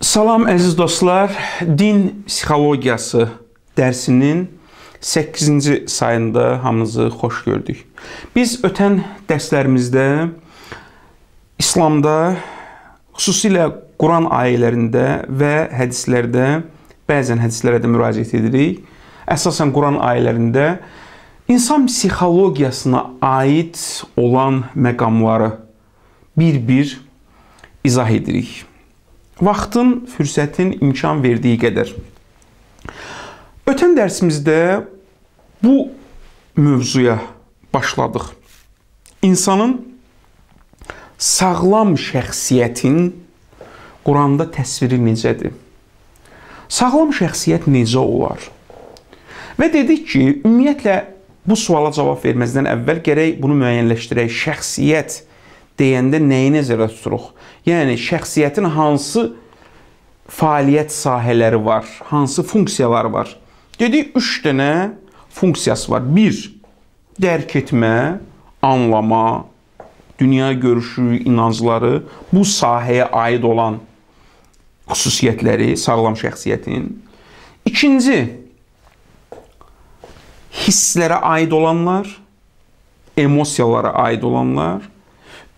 Salam əziz dostlar, din psixologiyası dərsinin 8-ci sayında hamınızı xoş gördük. Biz ötən dərslərimizdə İslamda, xüsusilə Quran ayələrində və hədislərdə, bəzən hədislərə də müraciət edirik, əsasən Quran ayələrində insan psixologiyasına aid olan məqamları bir-bir izah edirik. Vaxtın, fürsətin imkan verdiyi qədər. Ötən dərsimizdə bu mövzuya başladıq. İnsanın sağlam şəxsiyyətin Quranda təsviri necədir? Sağlam şəxsiyyət necə olar? Və dedik ki, ümumiyyətlə bu suala cavab verməzdən əvvəl gərək bunu müəyyənləşdirək. Şəxsiyyət deyəndə nəyi nəzərə tuturuq? Yəni, şəxsiyyətin hansı fəaliyyət sahələri var, hansı funksiyalar var? Dedik, 3 dənə funksiyası var. 1. Dərk etmə, anlama, dünya görüşü, inancları, bu sahəyə aid olan xüsusiyyətləri, sağlam şəxsiyyətin. 2. Hisslərə aid olanlar, emosiyalara aid olanlar.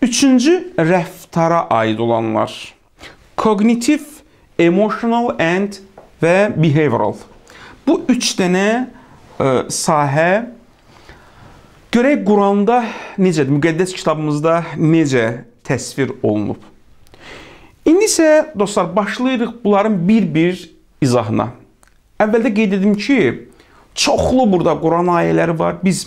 3. Rəftara aid olanlar. Kognitiv, emotional və behavioral. Bu 3 dənə sahə görək Quranda necədir, müqəddəs kitabımızda necə təsvir olunub. İndi isə dostlar başlayırıq bunların bir-bir izahına. Əvvəldə qeyd edim ki, çoxlu burada Quran ayələri var. Biz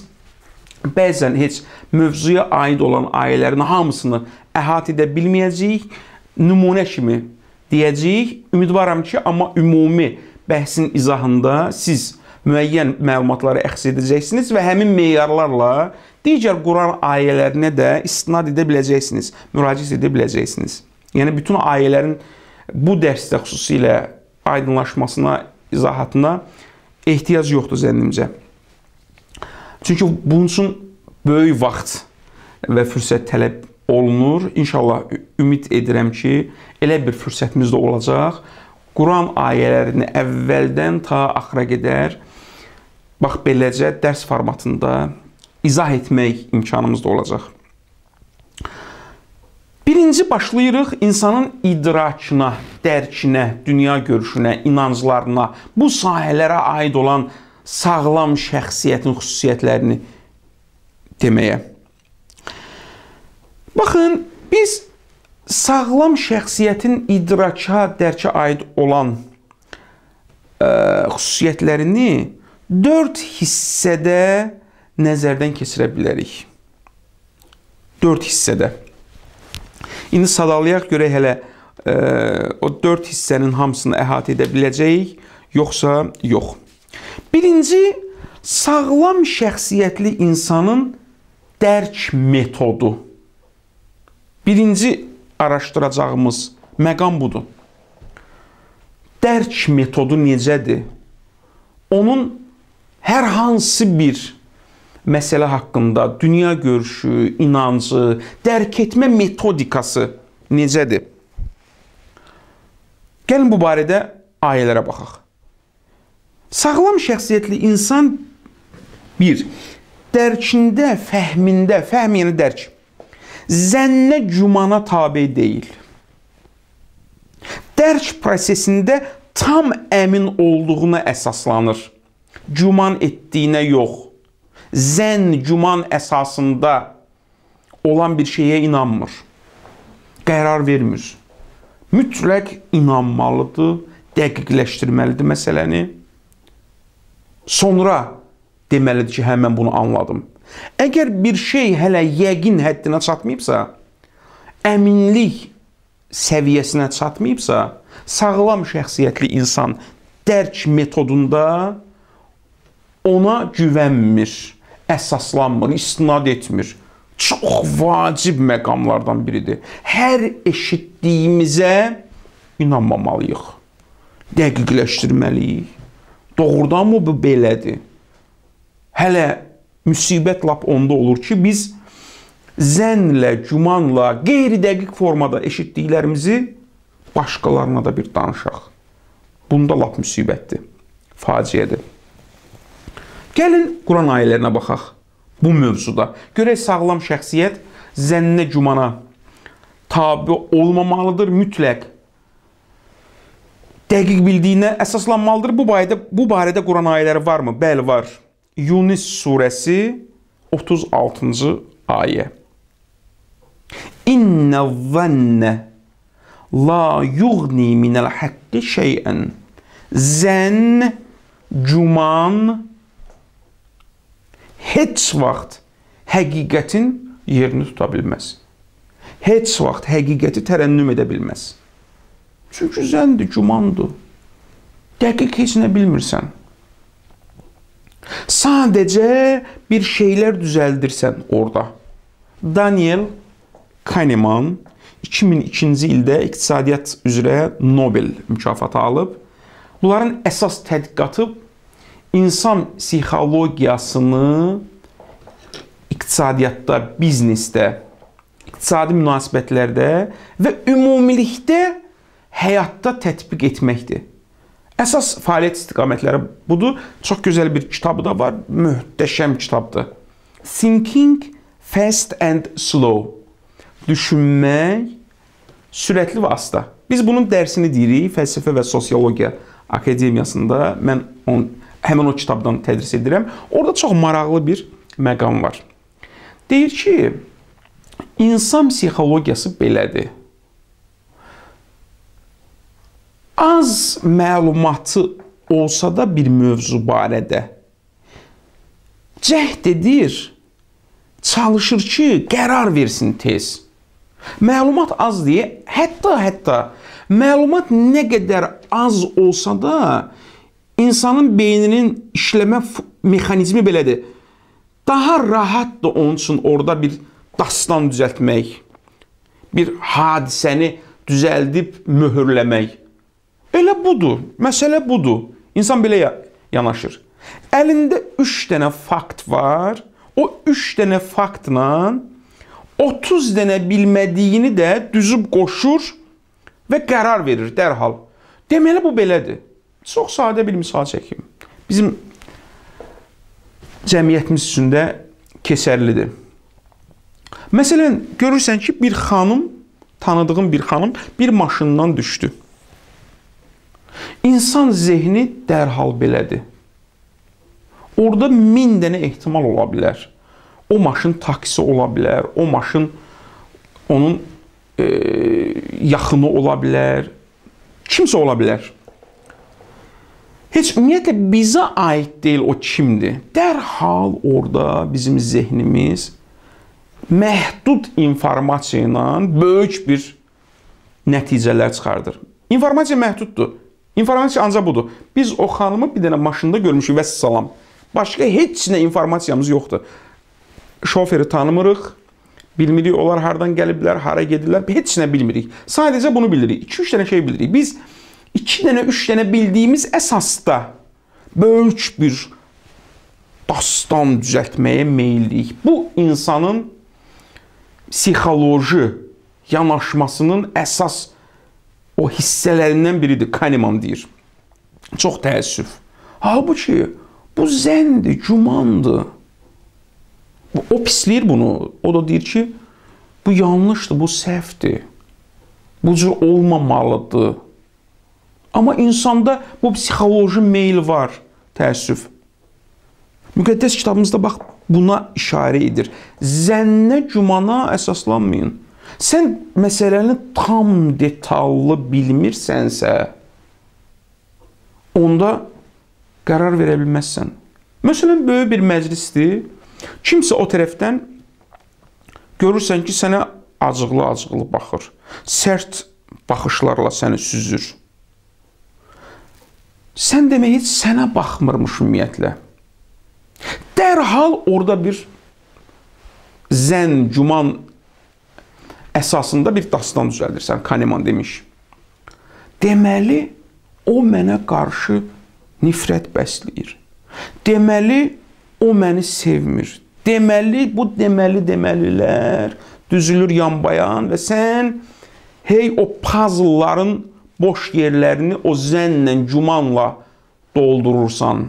bəzən heç mövzuya aid olan ayələrin hamısını əhatə edə bilməyəcəyik, nümunə kimi deyəcəyik. Ümidvaram ki, amma ümumi bəhsin izahında siz müəyyən məlumatları əxs edəcəksiniz və həmin meyarlarla digər Quran ayələrinə də istinad edə biləcəksiniz, müraciət edə biləcəksiniz. Yəni, bütün ayələrin bu dərsdə xüsusilə aydınlaşmasına, izahatına ehtiyac yoxdur zənnimcə. Çünki bunun üçün böyük vaxt və fürsət tələb olunur. İnşallah ümid edirəm ki, elə bir fürsətimiz də olacaq. Quran ayələrini əvvəldən ta axıra qədər, bax, beləcə dərs formatında izah etmək imkanımız da olacaq. Birinci başlayırıq insanın idrakına, dərkinə, dünya görüşünə, inanclarına, bu sahələrə aid olan sağlam şəxsiyyətin xüsusiyyətlərini deməyə. Baxın, biz sağlam şəxsiyyətin idraka, dərkə aid olan xüsusiyyətlərini 4 hissədə nəzərdən keçirə bilərik. 4 hissədə. İndi sadalayaq görək hələ o 4 hissənin hamısını əhatə edə biləcəyik, yoxsa yox. Birinci, sağlam şəxsiyyətli insanın dərk metodu. Birinci araşdıracağımız məqam budur. Dərk metodu necədir? Onun hər hansı bir məsələ haqqında dünya görüşü, inancı, dərk etmə metodikası necədir? Gəlin bu barədə ayələrə baxaq. Sağlam şəxsiyyətli insan 1. Dərkində, fəhmində, fəhm yəni dərk, zənnə, cümana tabi deyil. Dərk prosesində tam əmin olduğuna əsaslanır. Cüman etdiyinə yox. Zənn, cüman əsasında olan bir şeyə inanmır. Qərar vermir. Mütləq inanmalıdır, dəqiqləşdirməlidir məsələni. Sonra deməlidir ki, mən bunu anladım. Əgər bir şey hələ yəqin həddinə çatmayıbsa, əminlik səviyyəsinə çatmayıbsa, sağlam şəxsiyyətli insan dərk metodunda ona güvənmir, əsaslanmır, istinad etmir. Çox vacib məqamlardan biridir. Hər eşitdiyimizə inanmamalıyıq, dəqiqləşdirməliyik. Doğrudan mı bu belədir? Hələ müsibət lap onda olur ki, biz zenle, cumanla, qeyri-dəqiq formada eşitdiklərimizi başqalarına da bir danışaq. Bunda lap müsibətdir, faciədir. Gəlin Quran ayələrinə baxaq bu mövzuda. Görək sağlam şəxsiyyət zənnə, cumana tabi olmamalıdır, mütləq. Dəqiq bildiyinə əsaslanmalıdır. Bu barədə Quran ayələri varmı? Bəli, var. Yunus surəsi 36-cı ayə. İnnəz-zənnə la yughni minəl haqqi şeyən. Zənn, cuman heç vaxt həqiqətin yerini tuta bilməz. Heç vaxt həqiqəti tərənnüm edə bilməz. Çünki zəndir, cumandır. Dəqiq heç nə bilmirsən. Sadəcə bir şeylər düzəldirsən orada. Daniel Kahneman 2002-ci ildə iqtisadiyyat üzrə Nobel mükafatı alıb. Bunların əsas tədqiqatı insan psixologiyasını iqtisadiyyatda, biznesdə, iqtisadi münasibətlərdə və ümumilikdə həyatda tətbiq etməkdir. Əsas fəaliyyət istiqamətləri budur. Çox gözəl bir kitabı da var, möhtəşəm kitabdır. Thinking Fast and Slow. Düşünmək sürətli və asta. Biz bunun dərsini deyirik Fəlsəfə və Sosiologiya Akademiyasında. Mən həmin o kitabdan tədris edirəm. Orada çox maraqlı bir məqam var. Deyir ki, insan psixologiyası belədir. Az məlumatı olsa da bir mövzu barədə cəhd edir, çalışır ki, qərar versin tez. Məlumat az deyə, hətta məlumat nə qədər az olsa da insanın beyninin işləmə mexanizmi belədir. Daha rahatdır onun üçün orada bir dastan düzəltmək, bir hadisəni düzəldib möhürləmək. Elə budur, məsələ budur. İnsan belə yanaşır. Əlində 3 dənə fakt var. O 3 dənə faktla 30 dənə bilmədiyini də düzüb qoşur və qərar verir dərhal. Deməli, bu belədir. Çox sadə bir misal çəkim. Bizim cəmiyyətimiz üçün də keçərlidir. Məsələn, görürsən ki, bir xanım, tanıdığın bir xanım bir maşından düşdü. İnsan zehni dərhal belədir. Orada 1000 dənə ehtimal ola bilər. O maşın taksi ola bilər, o maşın onun yaxını ola bilər, kimsə ola bilər. Heç ümumiyyətlə bizə aid deyil o kimdir. Dərhal orada bizim zehnimiz məhdud informasiya ilə böyük bir nəticələr çıxardır. İnformasiya məhduddur. İnformasiya ancaq budur. Biz o xanımı bir dənə maşında görmüşük, vəssalam. Başqa heç nə informasiyamız yoxdur. Şoferi tanımırıq, bilmirik onlar hardan gəliblər, hara gedirlər, heç nə bilmirik. Sadəcə bunu bilirik, 2-3 dənə şey bilirik. Biz 2-3 dənə bildiyimiz əsasda böyük bir dastan düzəltməyə meyillik. Bu, insanın psixoloji yanaşmasının əsas o hissələrindən biridir, Kahneman deyir. Çox təəssüf. Halbuki, bu zəndir, cumandır. O pisləyir bunu. O da deyir ki, bu yanlışdır, bu səhvdir. Bu cür olmamalıdır. Amma insanda bu psixoloji meyil var, təəssüf. Müqəddəs kitabımızda bax, buna işarə edir. Zənnə, cumana əsaslanmayın. Sən məsələni tam detallı bilmirsənsə, onda qərar verə bilməzsən. Məsələn, böyük bir məclisdir. Kimsə o tərəfdən görürsən ki, sənə acıqlı-acıqlı baxır. Sərt baxışlarla səni süzür. Sən demək, heç sənə baxmırmış ümumiyyətlə. Dərhal orada bir zənn, cuman əsasında bir dastan düzəldirsən, Kahneman demiş. Deməli, o mənə qarşı nifrət bəsləyir. Deməli, o məni sevmir. Demeli, bu demeliler düzülür yan bayan ve sen hey o puzzle'ların boş yerlerini o zennle, cumanla doldurursan.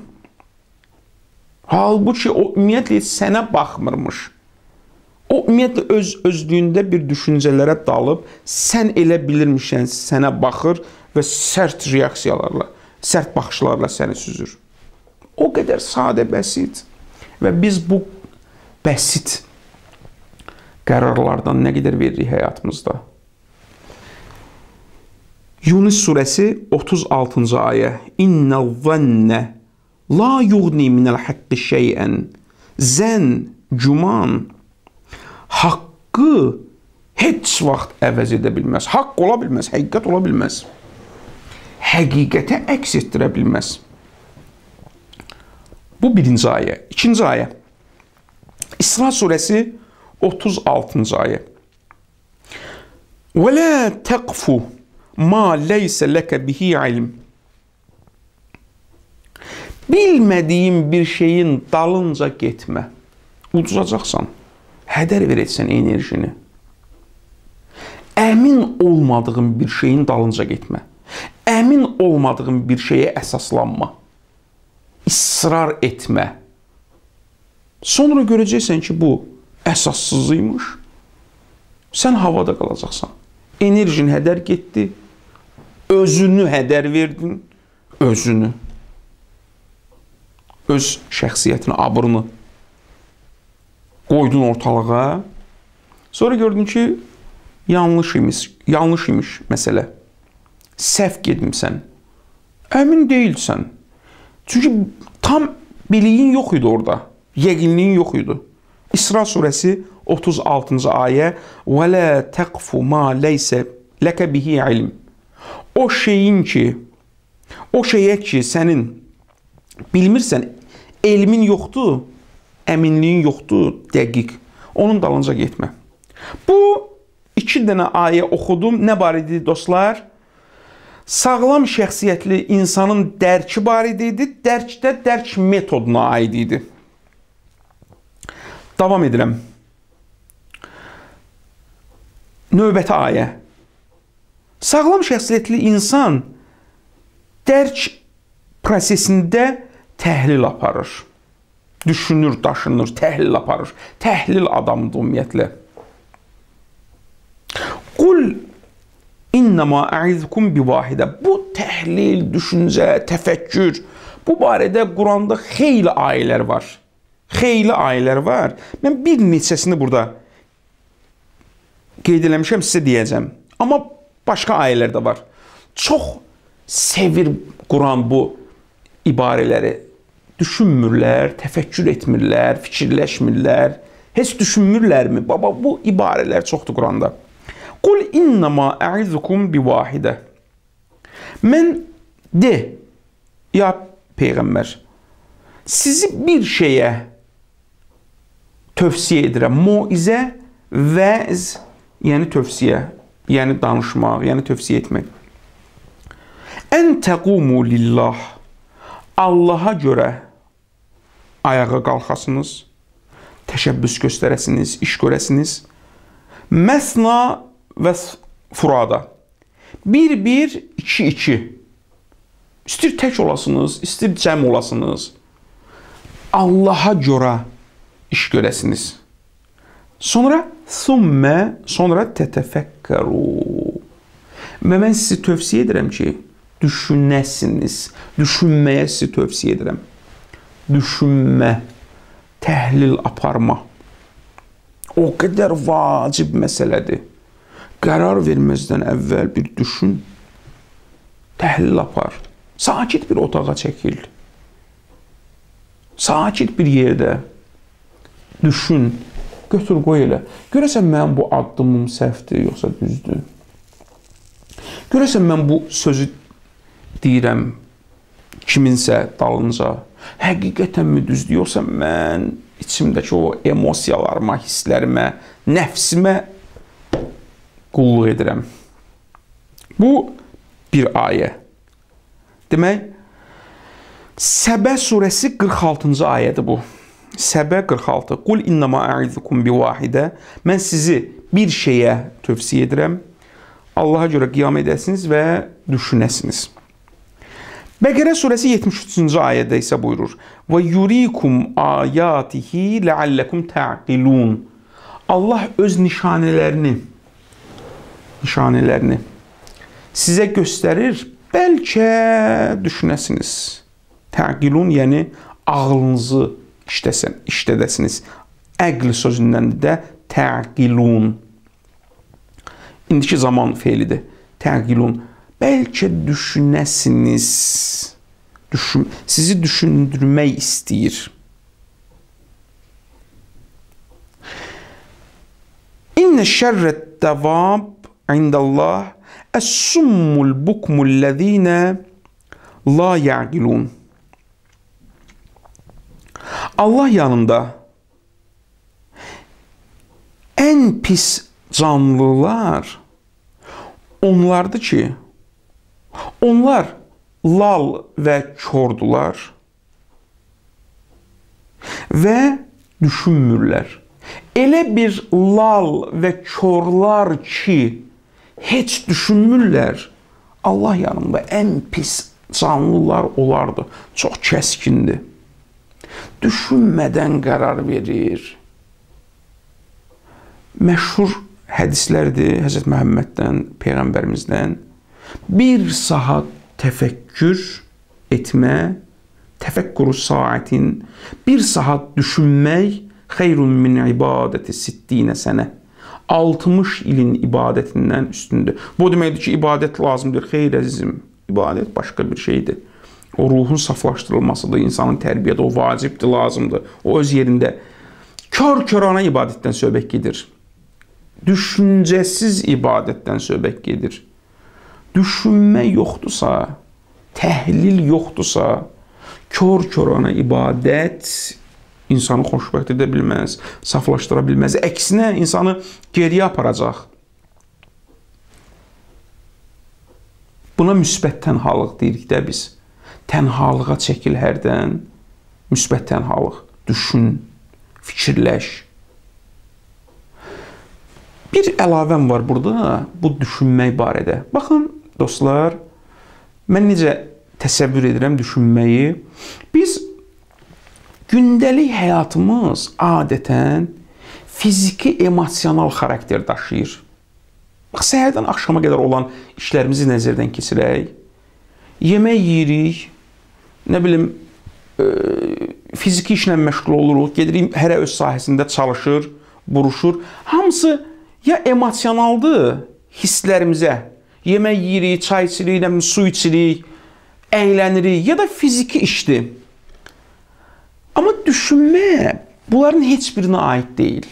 Halbuki o ümumiyyətlə sənə baxmırmış. O ümumiyyətlə öz-özlüyündə bir düşüncələrə dalıb, sən elə bilirmişsən, sənə baxır və sərt reaksiyalarla, sərt baxışlarla səni süzür. O qədər sadə, bəsit və biz bu bəsit qərarlardan nə qədər veririk həyatımızda? Yunus surəsi 36-cı ayə. İnnəl-zənnə la yuğni minəl haqqı şeyən. Zən, cüman haqqı heç vaxt əvəz edə bilməz. Haqq ola bilməz, həqiqət ola bilməz. Həqiqətə əks etdirə bilməz. Bu birinci ayə. İkinci ayə. İsra surəsi 36-cı ayə. Və lə təqfu Ma leysə ləkə bihi ilim. Bilmədiyin bir şeyin dalınca getmə. Uduzacaqsan, hədər verəcəksən enerjini. Əmin olmadığın bir şeyin dalınca getmə. Əmin olmadığın bir şeyə əsaslanma. İsrar etmə. Sonra görəcəksən ki, bu əsassızıymış. Sən havada qalacaqsan. Enerjin hədər getdi. Özünü hədər verdin, özünü, öz şəxsiyyətini, abrını qoydun ortalığa, sonra gördün ki, yanlış imiş məsələ, səhv getmişsən, əmin deyilsən, çünki tam biliyin yox idi orada, yəqinliyin yox idi. İsra surəsi 36-cı ayə Və lə təqfu ma leysə ləkə bihi ilim. O şeyə ki, sənin bilmirsən, elmin yoxdur, əminliyin yoxdur, dəqiq. Onun dalınca getmə. Bu iki dənə ayə oxudum. Nə barədir dostlar? Sağlam şəxsiyyətli insanın dərki barədə idi. Dərkdə dərk metoduna aid idi. Davam edirəm. Növbəti ayə. Sağlam şəxsiyyətli insan dərk prosesində təhlil aparır. Düşünür, daşınır, təhlil aparır. Təhlil adamıdır ümumiyyətlə. Qul innəmə ə'izukum bivahidə. Bu təhlil, düşüncə, təfəkkür. Bu barədə Quranda xeyli ayələr var. Xeyli ayələr var. Mən bir neçəsini burada qeyd eləmişəm, sizə deyəcəm. Amma başqa ayələr də var. Çox sevir Quran bu ibarələri. Düşünmürlər, təfəkkür etmirlər, fikirləşmirlər. Heç düşünmürlərmi? Baba, bu ibarələr çoxdur Quranda. Qul innəmə ə'izukum bivahidə. Mən de, ya Peyğəmbər, sizi bir şeyə tövsiyə edirəm. Moizə, vəz, yəni tövsiyə, yəni danışmaq, yəni tövsiyə etmək. Ən təqumu lillah, Allaha görə ayağa qalxasınız, təşəbbüs göstərəsiniz, iş görəsiniz. Məsna və furada. Bir, iki. İstir tək olasınız, istir cəm olasınız. Allaha görə iş görəsiniz. Sonra tətəfəkkəru. Və mən sizi tövsiyə edirəm ki, düşünəsiniz. Düşünməyə sizi tövsiyə edirəm. Düşünmə, təhlil aparma. O qədər vacib məsələdir. Qərar verməzdən əvvəl bir düşün. Təhlil apar. Sakit bir otağa çəkil. Sakit bir yerdə düşün. Götür, qoy elə. Görəsən, mən bu addımım səhvdir, yoxsa düzdür? Görəsən, mən bu sözü deyirəm kiminsə dalınca. Həqiqətənmi düzdür, yoxsa mən içimdəki o emosiyalarıma, hisslərimə, nəfsimə qulluq edirəm? Bu bir ayə. Demək, Səbə surəsi 46-cı ayədir bu. Sebe 46. Kul innema a'izukum bi vahide. Mən sizi bir şeyə tövsiyə edirəm. Allaha görə qiyam edəsiniz və düşünəsiniz. Bəqərə surəsi 73-cü ayədə isə buyurur. Və yurikum ayatihi leallekum ta'qilun. Allah öz nişanələrini sizə göstərir, bəlkə düşünəsiniz. Ta'qilun, yəni ağlınızı işlədəsiniz. Əql sözündən də ta'qilun. İndiki zaman feylidir. Ta'qilun. Bəlkə düşünəsiniz, sizi düşündürmək istəyir. İnnə şərrət davab indəllah əs-summul bukmullədinə la ya'qilun. Allah yanında ən pis canlılar onlardır ki, onlar lal və kordular və düşünmürlər. Elə bir lal və korlar ki, heç düşünmürlər. Allah yanında ən pis canlılar olardı. Çox kəskindir. Düşünmədən qərar verir. Məşhur hədislərdir Hz. Məhəmməddən, Peyğəmbərimizdən. Bir saat təfəkkür etmə, təfəkkürü saatin, bir saat düşünmək xeyrun min ibadəti siddinə sənə. 60 ilin ibadətindən üstündür. Bu deməkdir ki, ibadət lazımdır. Xeyr əzizim, ibadət başqa bir şeydir. O ruhun saflaşdırılmasıdır, insanın tərbiyyədə o vacibdir, lazımdır. O öz yerində kör-körana ibadətdən söhbət gedir. Düşüncəsiz ibadətdən söhbət gedir. Düşünmə yoxdursa, təhlil yoxdursa, kör-körana ibadət insanı xoşbəxt edə bilməz, saflaşdıra bilməz. Əksinə, insanı geriyə aparacaq. Buna müsbət tənhalıq deyirik də biz. Tənhalığa çəkil hərdən. Müsbət tənhalıq. Düşün, fikirləş. Bir əlavəm var burada, bu düşünmək barədə. Baxın, dostlar, mən necə təsəvvür edirəm düşünməyi. Biz gündəlik həyatımız adətən fiziki, emosional xarakter daşıyır. Bax, səhərdən axşama qədər olan işlərimizi nəzərdən keçirək. Yemək yeyirik, nə bilim, fiziki işlə məşğul oluruq, gedirik, hərə öz sahəsində çalışır, buruşur. Hamısı ya emosionaldır hisslərimizə. Yemək yeyirik, çay içirik, nə bilim, su içirik, əylənirik ya da fiziki işdir. Amma düşünmə bunların heç birinə aid deyil.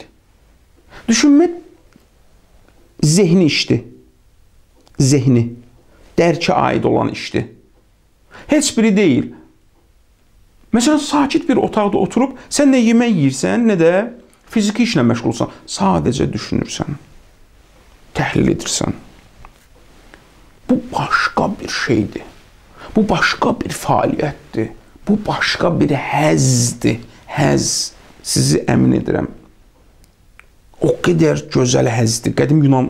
Düşünmə zehni işdir. Zehni, dərkə aid olan işdir. Heç biri deyil. Məsələn, sakit bir otaqda oturub, sən nə yemək yiyirsən, nə də fiziki işlə məşğulsan. Sadəcə düşünürsən, təhlil edirsən. Bu başqa bir şeydir. Bu başqa bir fəaliyyətdir. Bu, başqa bir həzdir. Həz. Sizi əmin edirəm. O qədər gözəl həzdir. Qədim Yunan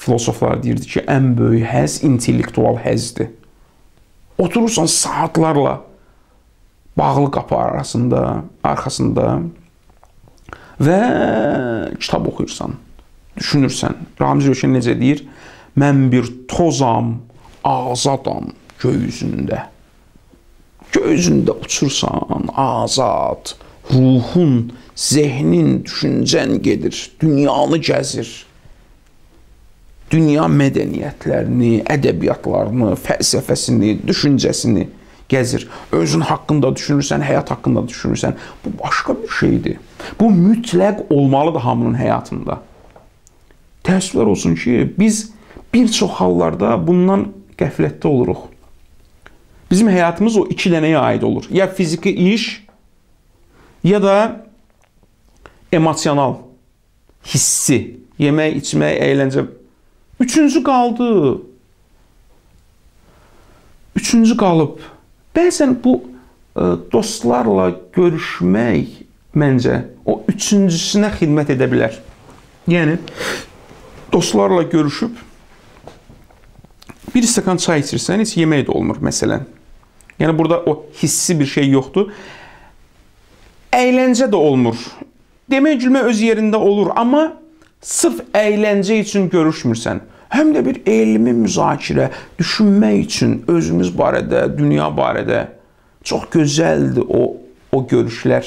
filosofları deyirdi ki, ən böyük həz intellektual həzdir. Oturursan saatlarla bağlı qapı arxasında və kitab oxuyursan, düşünürsən. Ramiz Rövşən necə deyir? Mən bir tozam, azadam göy üzündə. Gözündə uçursan, azad, ruhun, zehnin, düşüncən gedir, dünyanı gəzir. Dünya mədəniyyətlərini, ədəbiyyatlarını, fəlsəfəsini, düşüncəsini gəzir. Özün haqqında düşünürsən, həyat haqqında düşünürsən. Bu başqa bir şeydir. Bu mütləq olmalıdır hamının həyatında. Təəssüflər olsun ki, biz bir çox hallarda bundan qəflətdə oluruq. Bizim həyatımız o iki dənəyə aid olur. Ya fiziki iş, ya da emosional hissi. Yemək, içmək, əyləncə. Üçüncü qaldı. Üçüncü qalıb. Bəzən bu dostlarla görüşmək məncə o üçüncüsünə xidmət edə bilər. Yəni, dostlarla görüşüb bir stəkan çay içirsən, heç yemək də olmur məsələn. Yəni, burada o hissi bir şey yoxdur. Əyləncə də olmur. Demək gülmə öz yerində olur, amma sırf əyləncə üçün görüşmürsən. Həm də bir elmi müzakirə, düşünmək üçün özümüz barədə, dünya barədə. Çox gözəldir o görüşlər.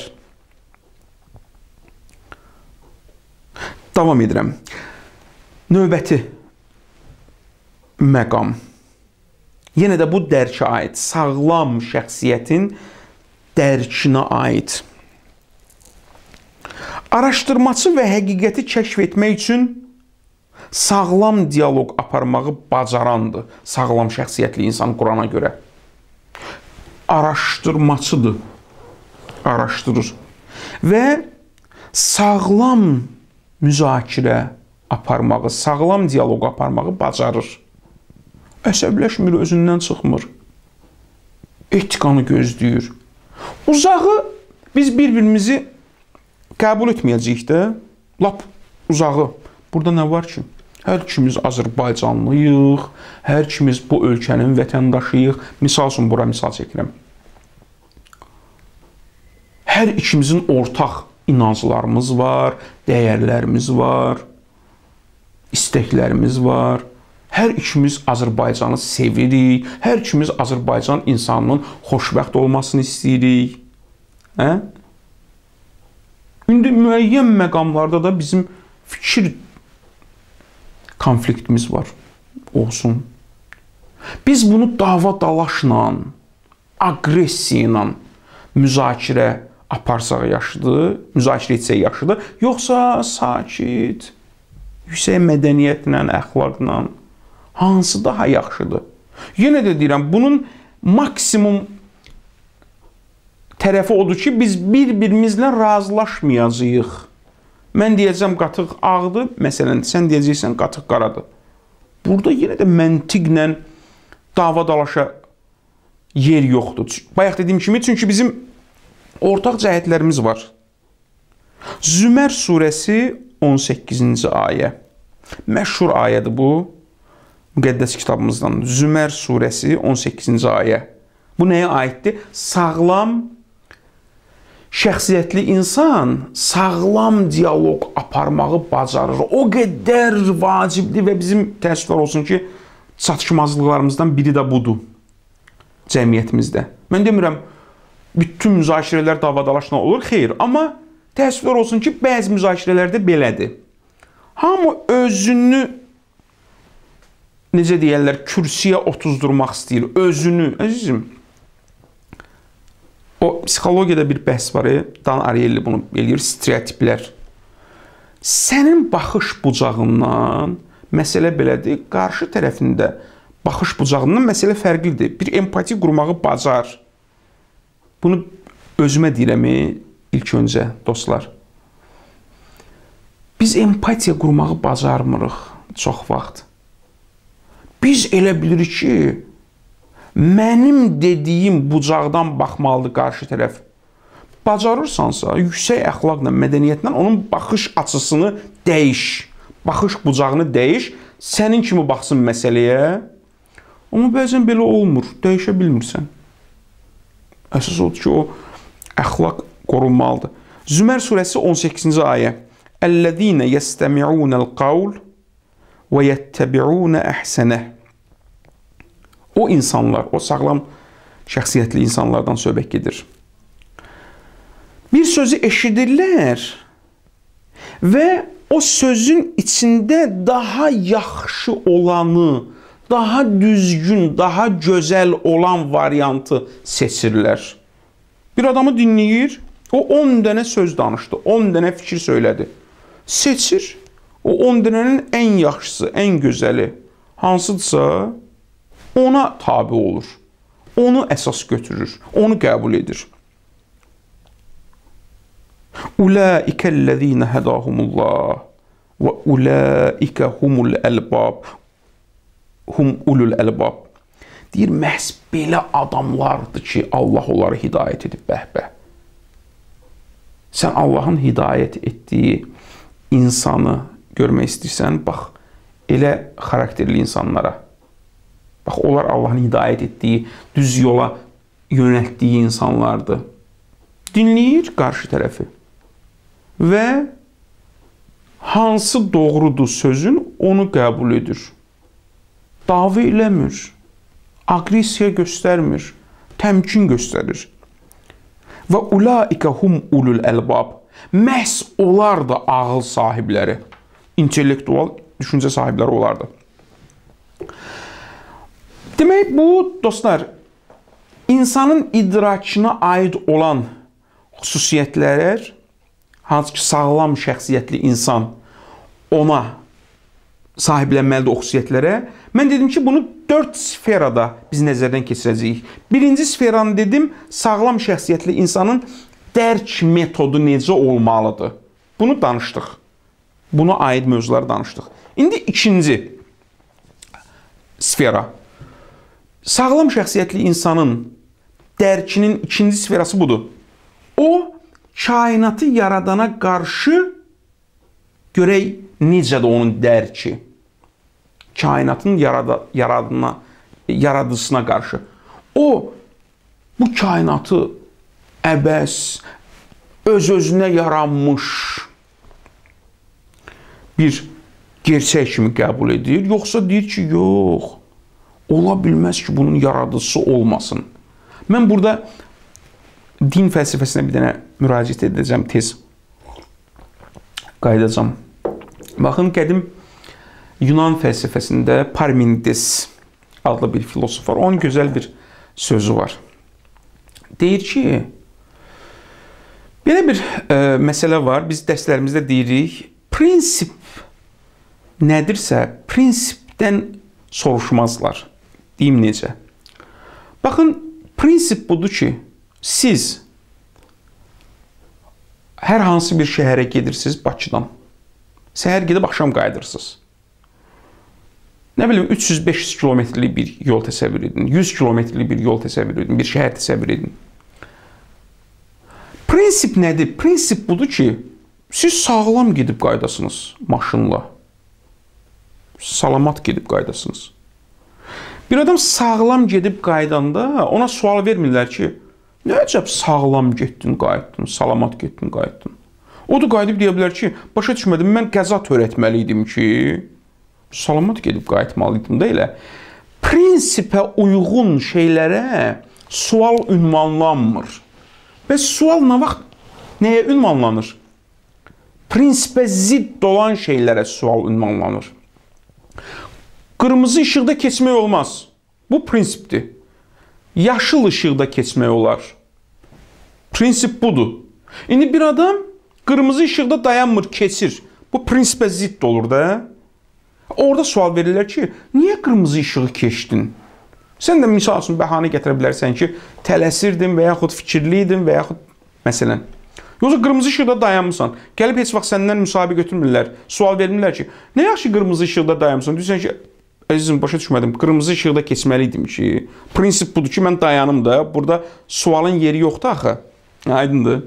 Davam edirəm. Növbəti məqam. Yenə də bu dərkə aid, sağlam şəxsiyyətin dərkinə aid. Araşdırmaçı və həqiqəti kəşf etmək üçün sağlam diyaloq aparmağı bacarandır. Sağlam şəxsiyyətli insan Qurana görə. Araşdırmaçıdır, araşdırır və sağlam müzakirə aparmağı, sağlam diyaloq aparmağı bacarır. Əsəbləşmir, özündən çıxmır, etikanı gözləyir. Uzağı biz bir-birimizi qəbul etməyəcəyik də, lap uzağı. Burada nə var ki? Hər kimiz Azərbaycanlıyıq, hər kimiz bu ölkənin vətəndaşıyıq. Misal üçün, bura misal çəkirəm. Hər ikimizin ortaq inanclarımız var, dəyərlərimiz var, istəklərimiz var. Hər ikimiz Azərbaycanı sevirik, hər ikimiz Azərbaycan insanının xoşbəxt olmasını istəyirik. İndi müəyyən məqamlarda da bizim fikir konfliktimiz var, olsun. Biz bunu dava dalaşla, agresiya ilə müzakirə aparsaq yaxşıdır, müzakirə etsək yaxşıdır, yoxsa sakit, yüksək mədəniyyətlə, əxlaqla, hansı daha yaxşıdır? Yenə də deyirəm, bunun maksimum tərəfi odur ki, biz bir-birimizlə razılaşmayacağıq. Mən deyəcəm, qatıq ağdır, məsələn, sən deyəcəksən, qatıq qaradır. Burada yenə də məntiqlə dava dalaşa yer yoxdur. Bayaq dediyim kimi, çünki bizim ortaq cəhətlərimiz var. Zümər surəsi 18-ci ayə. Məşhur ayədir bu, müqəddəs kitabımızdan. Zümər surəsi 18-ci ayə. Bu nəyə aiddir? Sağlam şəxsiyyətli insan sağlam diyaloq aparmağı bacarır. O qədər vacibdir və bizim təəssüflər olsun ki, çatışmazlıqlarımızdan biri də budur cəmiyyətimizdə. Mən demirəm, bütün müzakirələr davadalaşla olur, xeyr. Amma təəssüflər olsun ki, bəzi müzakirələrdə belədir. Hamı özünü, necə deyərlər, kürsüyə otuzdurmaq istəyir. Özünü, əzizim. O, psixologiyada bir bəhs var, Dan Ariely bunu eləyir, stereotiplər. Sənin baxış bucağından məsələ belədir, qarşı tərəfində baxış bucağından məsələ fərqlidir. Bir empati qurmağı bacar. Bunu özümə deyirəm ilk öncə, dostlar. Biz empatiya qurmağı bacarmırıq çox vaxt. Biz elə bilirik ki, mənim dediyim bucaqdan baxmalıdır qarşı tərəf. Bacarırsansa, yüksək əxlaqla, mədəniyyətlə onun baxış açısını dəyiş. Baxış bucağını dəyiş, sənin kimi baxsın məsələyə. Amma bəzən belə olmur, dəyişə bilmirsən. Əsas odur ki, o əxlaq qorunmalıdır. Zümər surəsi 18-ci ayə. Əl-ləzīnə yəstəmi'unəl qavl və yəttəbi'unə əhsənəh. O insanlar, o sağlam şəxsiyyətli insanlardan söhbət gedir. Bir sözü eşidirlər və o sözün içində daha yaxşı olanı, daha düzgün, daha gözəl olan variantı seçirlər. Bir adamı dinləyir, o 10 dənə söz danışdı, 10 dənə fikir söylədi. Seçir, o 10 dənənin ən yaxşısı, ən gözəli hansıdırsa, ona tabi olur, onu əsas götürür, onu qəbul edir. Ulaikəl-ləzīnə hədahumullah və ulaikə hum ulul əlbab. Deyir, məhz belə adamlardır ki, Allah onları hidayət edib, bəhbə. Sen Allah'ın hidayet ettiği insanı görmək istəyirsən, bax, elə xarakterli insanlara. Bax, onlar Allah'ın hidayet etdiyi, düz yola yöneltdiyi insanlardır. Dinləyir qarşı tərəfi və hansı doğrudur sözün, onu qəbul edir. Davi eləmir, agresiya göstərmir, təmkin göstərir. Və ulaika hum ulul elbab. Məhz onlar da ağıl sahibləri, intellektual düşüncə sahibləri olardı. Demək, bu, dostlar, insanın idrakına aid olan xüsusiyyətlər, hansı ki, sağlam şəxsiyyətli insan ona sahiblənməlidir o xüsusiyyətlərə. Mən dedim ki, bunu 4 sferada biz nəzərdən keçirəcəyik. Birinci sferanı dedim, sağlam şəxsiyyətli insanın dərk metodu necə olmalıdır? Bunu danışdıq. Buna aid mövzuları danışdıq. İndi ikinci sfera. Sağlam şəxsiyyətli insanın dərkinin ikinci sferası budur. O, kainatı yaradana qarşı görək necədir onun dərki. Kainatın yaradısına qarşı. O, bu kainatı əbəs, öz-özünə yaranmış bir gerçək kimi qəbul edir. Yoxsa deyir ki, yox, ola bilməz ki, bunun yaradıcısı olmasın. Mən burada din fəlsəfəsinə bir dənə müraciət edəcəm, tez qayıdacam. Baxın, qədim Yunan fəlsəfəsində Parmenides adlı bir filosof var. Onun gözəl bir sözü var. Deyir ki, belə bir məsələ var, biz dərslərimizdə deyirik, prinsip nədirsə, prinsipdən soruşmazlar. Deyim necə? Baxın, prinsip budur ki, siz hər hansı bir şəhərə gedirsiniz Bakıdan, səhər gedib axşam qayıdırsınız. Nə bilim, 300-500 kilometrlik bir yol təsəvvür edin, 100 kilometrlik bir yol təsəvvür edin, bir şəhər təsəvvür edin. Prinsip nədir? Prinsip budur ki, siz sağlam gedib qaydasınız maşınla. Salamat gedib qaydasınız. Bir adam sağlam gedib qaydanda ona sual vermirlər ki, nə əcəb sağlam getdin, qayıtdın, salamat getdin, qayıtdın. O da qayıdıb deyə bilər ki, başa düşmədim, mən qəza törətməli idim ki, salamat gedib qayıtmalı idim də elə. Prinsipə uyğun şeylərə sual ünvanlanmır. Bəs sual nə vaxt nəyə ünvanlanır? Prinsipə zidd olan şeylərə sual ünvanlanır. Qırmızı işıqda keçmək olmaz. Bu prinsipdir. Yaşıl işıqda keçmək olar. Prinsip budur. İndi bir adam qırmızı işıqda dayanmır, keçir. Bu prinsipə zidd olur da. Orada sual verirlər ki, niyə qırmızı işığı keçdin? Sən də misal üçün bəhanə gətirə bilərsən ki, tələsirdin və yaxud fikirliydin və yaxud məsələn. Yoxsa qırmızı işıqda dayanmısan, gəlib heç vaxt səndən müsahibə götürmürlər, sual vermirlər ki, nə yaxşı qırmızı işıqda dayanmısan? Deyirsən ki, əzizim, başa düşmədim, qırmızı işıqda keçməli idim ki, prinsip budur ki, mən dayanım da, burada sualın yeri yoxdur axı, aydındır.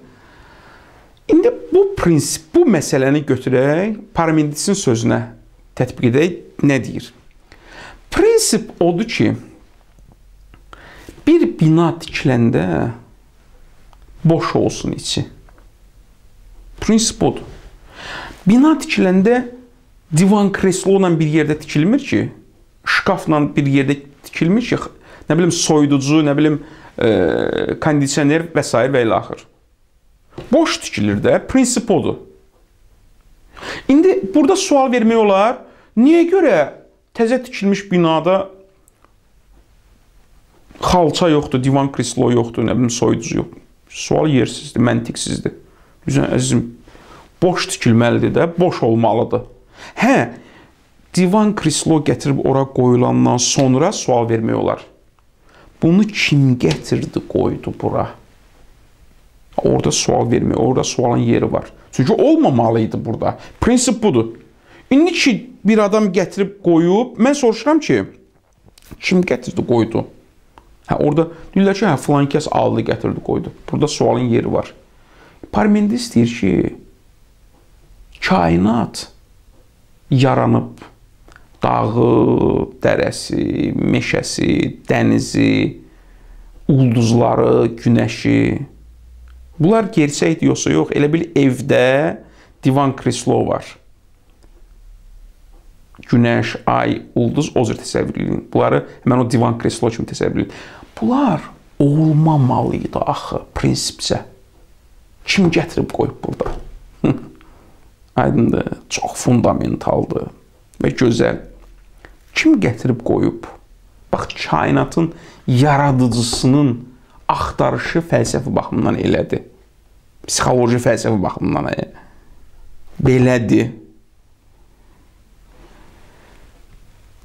İndi bu prinsip, bu məsələni götürək, Parmenidesin sözünə tətbiq edək, nə deyir? Prinsip odur ki, bir bina tikiləndə boş olsun içi. Prinsip odur. Bina tikiləndə divan kreslola bir yerdə tikilmir ki, şkafla bir yerdə tikilmir ki, nə bilim, soyuducu, nə bilim, kondisioner və s. və ilə axır. Boş tikilir də, prinsip odur. İndi burada sual vermək olar, niyə görə təzə tikilmiş binada xalça yoxdur, divan kreslo yoxdur, nə bilim, soyuducu yoxdur. Sual yersizdir, məntiqsizdir. Əzizim, boş tikilməlidir də, boş olmalıdır. Hə, divan kreslo gətirib ora qoyulandan sonra sual vermək olar. Bunu kim gətirdi, qoydu bura? Orada sual vermək, orada sualın yeri var. Çünki olmamalıydı burada. Prinsip budur. İndi ki, bir adam gətirib qoyub, mən soruşuram ki, kim gətirdi, qoydu? Hə, orada deyirlər ki, hə, filan kəs aldı, gətirdi, qoydu. Burada sualın yeri var. Parmenides deyir ki, kainat yaranıb, dağı, dərəsi, meşəsi, dənizi, ulduzları, günəşi. Bunlar gerçəkdir yoxsa yox, elə bil evdə divan kreslo var. Günəş, ay, ulduz, o cür təsəvvür edin. Bunları həmən o divan kreslo kimi təsəvvür edin. Bunlar olmamalı idi axı, prinsipsə. Kim gətirib qoyub burada? Aydındır, çox fundamentaldır və gözəl. Kim gətirib qoyub? Bax, kainatın yaradıcısının axtarışı fəlsəfi baxımından elədi. Psixoloji fəlsəfi baxımından belədi.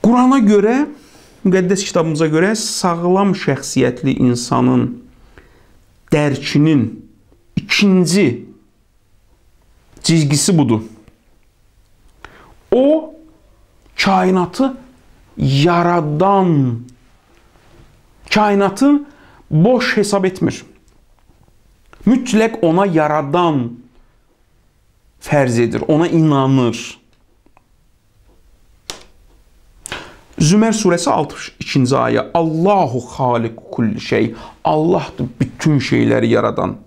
Qurana görə, müqəddəs kitabımıza görə sağlam şəxsiyyətli insanın dərkinin ikinci cizgisi budur. O, kainatı yaradan, kainatı boş hesab etmir. Mütləq ona yaradan fərz edir, ona inanır. Zümer suresi 62. ayə. Allahu xaliqu kulli şey. Allahdır bütün şeyləri yaradan.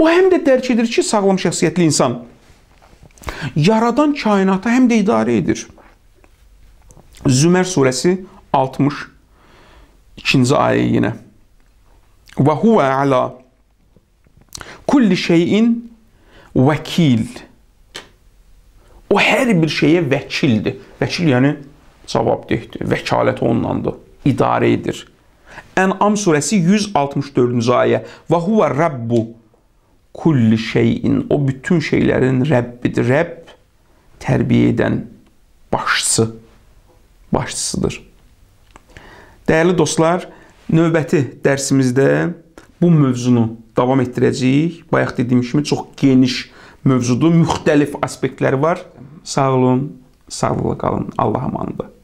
O həm də dərk edir ki, sağlam şəxsiyyətli insan yaradan kainata həm də idarə edir. Zümer surəsi 62-ci ayə yenə. Və huvə əla kulli şeyin vəkil. O hər bir şeyə vəkildir. Vəkil yəni cavabdehdir, vəkalət onlandır, idarə edir. Ən'am surəsi 164-cü ayə. Və huvə rabbu kulli şeyin, o bütün şeylərin Rəbbidir. Rəbb tərbiyə edən başçısıdır. Dəyərli dostlar, növbəti dərsimizdə bu mövzunu davam etdirəcəyik. Bayaq dediyim kimi çox geniş mövzudur, müxtəlif aspektləri var. Sağ olun, sağlıqla qalın. Allah'a əmanət.